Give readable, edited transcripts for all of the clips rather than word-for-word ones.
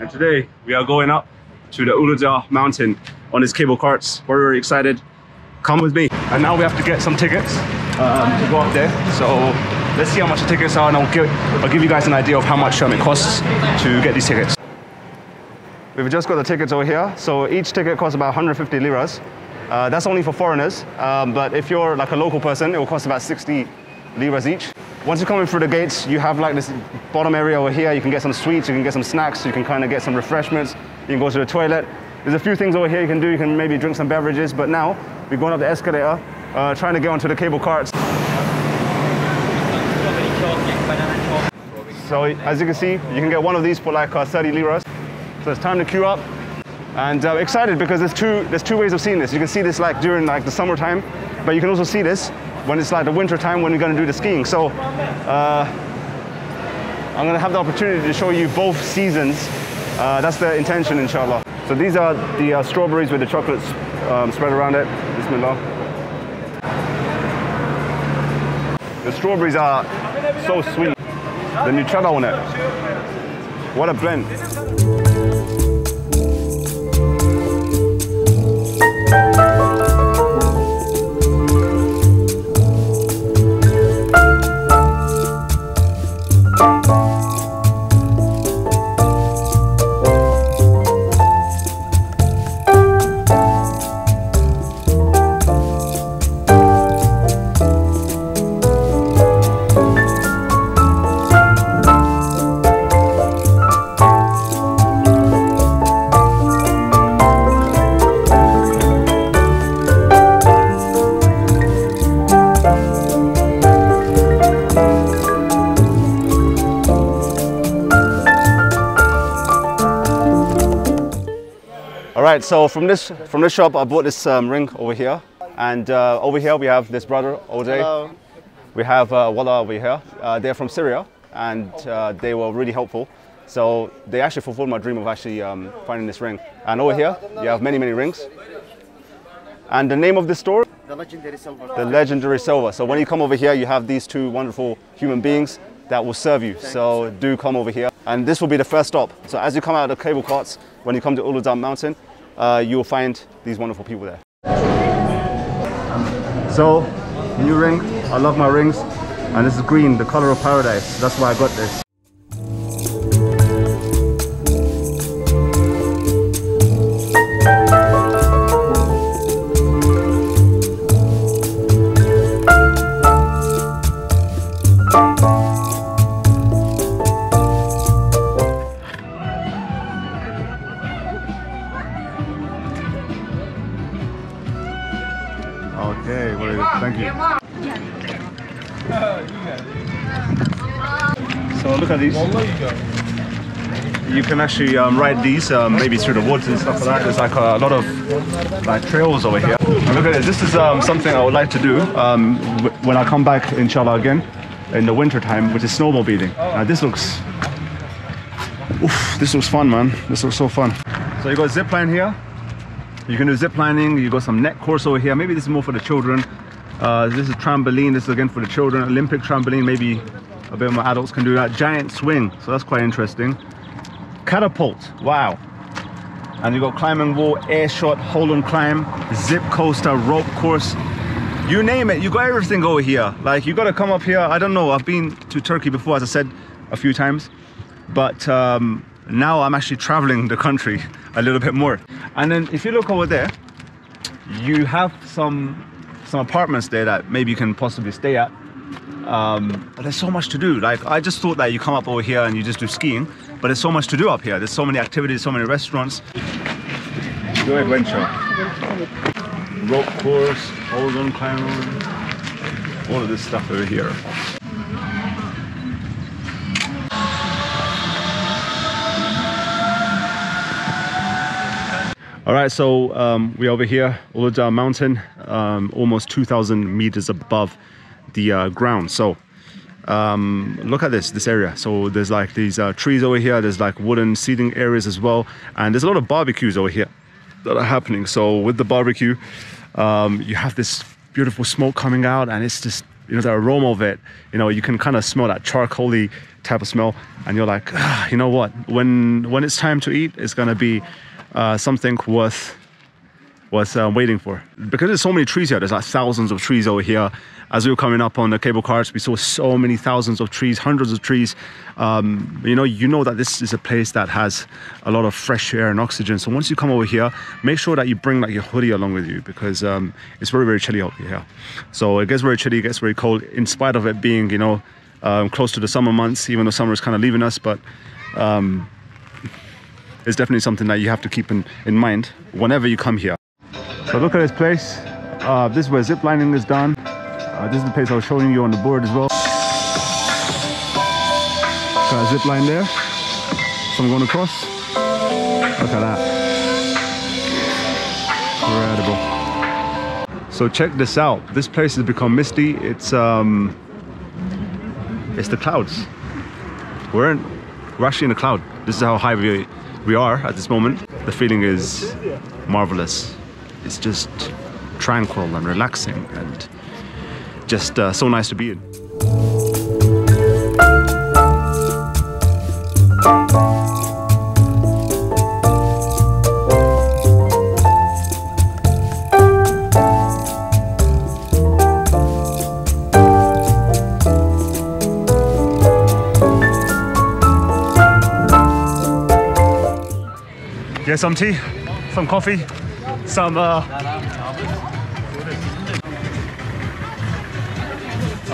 And today we are going up to the Uludağ mountain on these cable carts. We're very excited. Come with me. And now we have to get some tickets to go up there. So let's see how much the tickets are, and I'll give you guys an idea of how much it costs to get these tickets. We've just got the tickets over here. So each ticket costs about 150 liras. That's only for foreigners, but if you're like a local person, it will cost about 60 liras each. Once you're coming through the gates, you have like this bottom area over here. You can get some sweets, you can get some snacks, you can kind of get some refreshments, you can go to the toilet. There's a few things over here you can do. You can maybe drink some beverages, but now we've gone up the escalator, trying to get onto the cable carts. So as you can see, you can get one of these for like 30 liras. So it's time to queue up. And I'm excited because there's two ways of seeing this. You can see this like during like the summertime, but you can also see this when it's like the winter time when you're going to do the skiing. So I'm going to have the opportunity to show you both seasons. That's the intention, inshallah. So these are the strawberries with the chocolates spread around it. Bismillah. The strawberries are so sweet. The nutella on it. What a blend. Alright, so from this shop I bought this ring over here, and over here we have this brother Oday. Hello. We have Walla over here. They're from Syria, and they were really helpful. So they actually fulfilled my dream of actually finding this ring. And over here you have many rings. And the name of this store? The Legendary Silver. The Legendary Silver. So when you come over here you have these two wonderful human beings that will serve you. So do come over here. And this will be the first stop. So as you come out of the cable carts, when you come to Uludağ mountain, you'll find these wonderful people there. So, new ring. I love my rings, and this is green, the color of paradise. That's why I got this. Okay, well, thank you. So look at these. You can actually ride these maybe through the woods and stuff like that. There's like a lot of like trails over here. And look at this. This is something I would like to do when I come back, inshallah, again in the winter time, which is snowmobiling. This looks fun, man. This looks so fun. So you got zip line here. You can do zip lining, you got some net course over here. Maybe this is more for the children. This is trampoline, this is again for the children. Olympic trampoline, maybe a bit more adults can do that. Giant swing, so that's quite interesting. Catapult, wow. And you got climbing wall, air shot, hole and climb, zip coaster, rope course. You name it, you got everything over here. Like, you gotta come up here. I don't know, I've been to Turkey before, as I said a few times, but now I'm actually traveling the country a little bit more. And then if you look over there, you have some apartments there that maybe you can possibly stay at. But there's so much to do. Like, I just thought that you come up over here and you just do skiing, but there's so much to do up here. There's so many activities, so many restaurants. Go adventure. Rope course, hold on, climb on, all of this stuff over here. All right, so we're over here, Uludağ mountain, almost 2,000 meters above the ground. So look at this area. So there's like these trees over here. There's like wooden seating areas as well. And there's a lot of barbecues over here that are happening. So with the barbecue, you have this beautiful smoke coming out, and it's just the aroma of it, you can kind of smell that charcoaly type of smell, and you're like, ah, you know what, when it's time to eat, it's gonna be something worth waiting for. Because there's so many trees here, there's like thousands of trees over here. As we were coming up on the cable cars, we saw so many thousands of trees, hundreds of trees. You know that this is a place that has a lot of fresh air and oxygen. So once you come over here, make sure that you bring like your hoodie along with you, because it's very, very chilly out here. So it gets very chilly, it gets very cold, in spite of it being, close to the summer months, even though summer is kind of leaving us. But it's definitely something that you have to keep in mind whenever you come here. So look at this place. This is where zip lining is done. This is the place I was showing you on the board as well. Got a zip line there. So I'm going across. Look at that. Incredible. So check this out. This place has become misty. It's the clouds. We're actually in a cloud. This is how high we are at this moment. The feeling is marvelous. It's just tranquil and relaxing and just so nice to be in. Get some tea, some coffee, some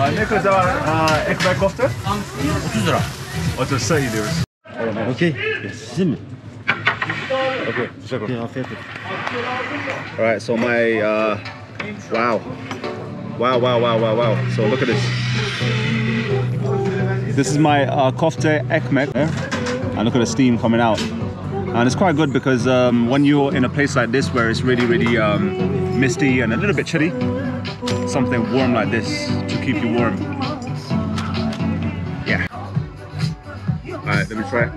ne kadar ekmek kofta? 30 lira. 30 lira ediyoruz. Okay. Sizin mi? Okay. Teşekkür. All right, so my wow. So look at this. This is my kofta ekmek. And look at the steam coming out. And it's quite good because when you're in a place like this where it's really, really misty and a little bit chilly, something warm like this to keep you warm. Yeah. All right, let me try it.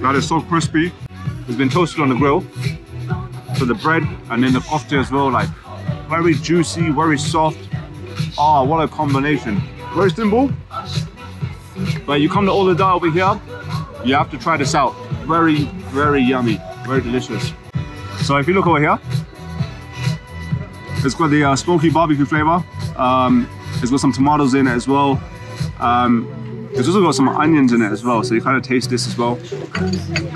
That is so crispy. It's been toasted on the grill. So the bread and then the kofta as well, like very juicy, very soft. Ah, what a combination. Very simple. But you come to Uludağ over here, you have to try this out. Very, very yummy, very delicious. So if you look over here, it's got the smoky barbecue flavor. It's got some tomatoes in it as well. It's also got some onions in it as well, so you kind of taste this as well.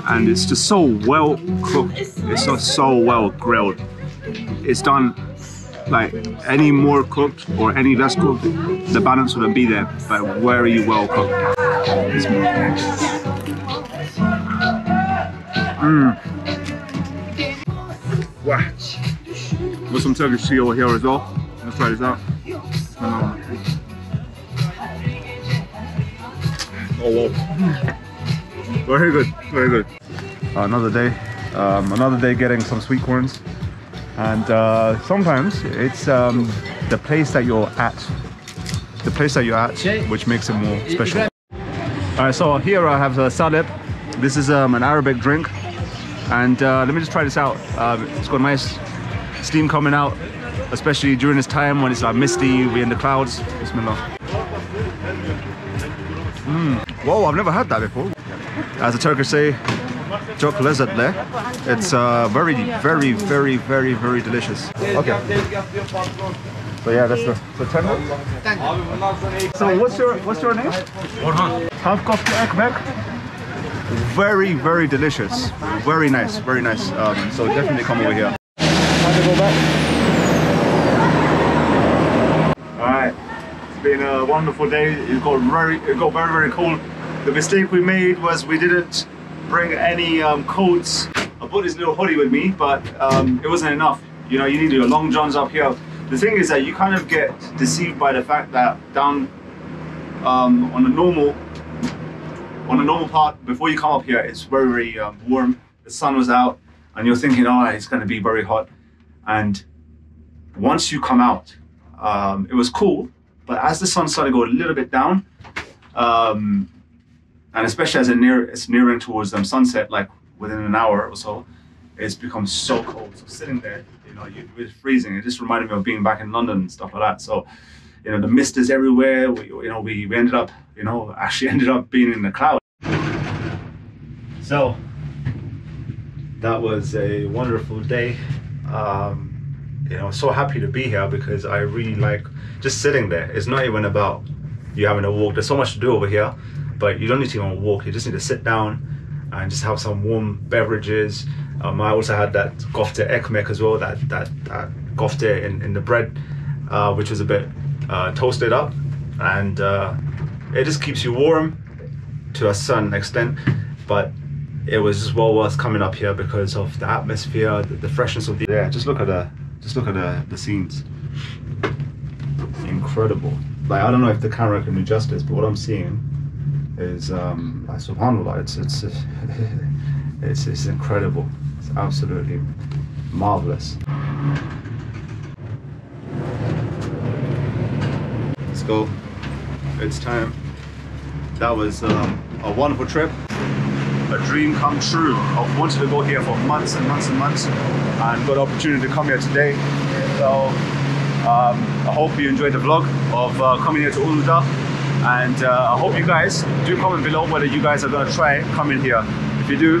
And it's just so well cooked. It's just so well grilled. It's done like any more cooked or any less cooked, the balance wouldn't be there, but very well cooked. It's wow. With some Turkish tea over here as well. Let's try this out. Oh, wow. Very good, very good. Another day, getting some sweet corns. And sometimes it's the place that you're at, which makes it more special. All right, so here I have salep. This is an Arabic drink. And let me just try this out. It's got nice steam coming out, especially during this time when it's like misty, we're in the clouds. Bismillah. Whoa, I've never had that before. As the Turkish say, çok lezzetli. It's very delicious. Okay. So yeah, that's the tender. So what's your name? Orhan. Half kofta ekmek. Very delicious. Very nice. So definitely come over here. All right. Been a wonderful day. It got very cold. The mistake we made was we didn't bring any coats. I bought this little hoodie with me, but it wasn't enough. You need your long johns up here. The thing is that you kind of get deceived by the fact that down on a normal On a normal part, before you come up here, it's very, very warm. The sun was out and you're thinking, oh, it's going to be very hot. And once you come out, it was cool. But as the sun started to go a little bit down, and especially as it's nearing towards sunset, like within an hour or so, it's become so cold. So sitting there, you know, it was freezing. It just reminded me of being back in London and stuff like that. So, you know, the mist is everywhere. We ended up, actually ended up being in the cloud. So that was a wonderful day. You know, so happy to be here because I really like just sitting there. It's not even about you having to walk. There's so much to do over here, but you don't need to even walk. You just need to sit down and just have some warm beverages. I also had that Kofta Ekmek as well, that kofta in the bread, which was a bit toasted up, and it just keeps you warm to a certain extent, but it was just well worth coming up here because of the atmosphere, the freshness of the air. Just look at the scenes. Incredible. Like, I don't know if the camera can do justice, but what I'm seeing is, like, subhanAllah, it's incredible. It's absolutely marvelous. Let's go. It's time. That was a wonderful trip. A dream come true. I've wanted to go here for months and months and months, and got the opportunity to come here today. So I hope you enjoyed the vlog of coming here to Uludağ, and I hope you guys do comment below whether you guys are gonna try coming here. If you do,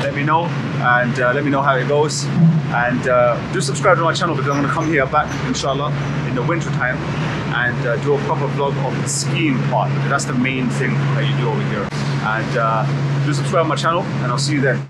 let me know, and let me know how it goes, and do subscribe to my channel because I'm going to come here back, inshallah, in the winter time, and do a proper vlog of the skiing part. That's the main thing that you do over here, and do subscribe to my channel, and I'll see you there.